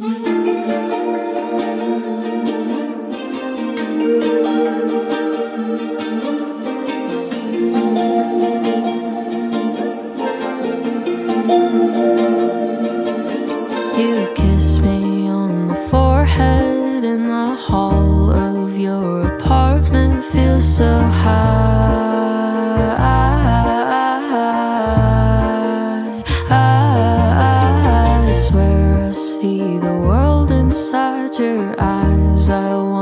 You kissed me on the forehead in the hall of your apartment. Feels so high. I swear I see the world inside your eyes. I want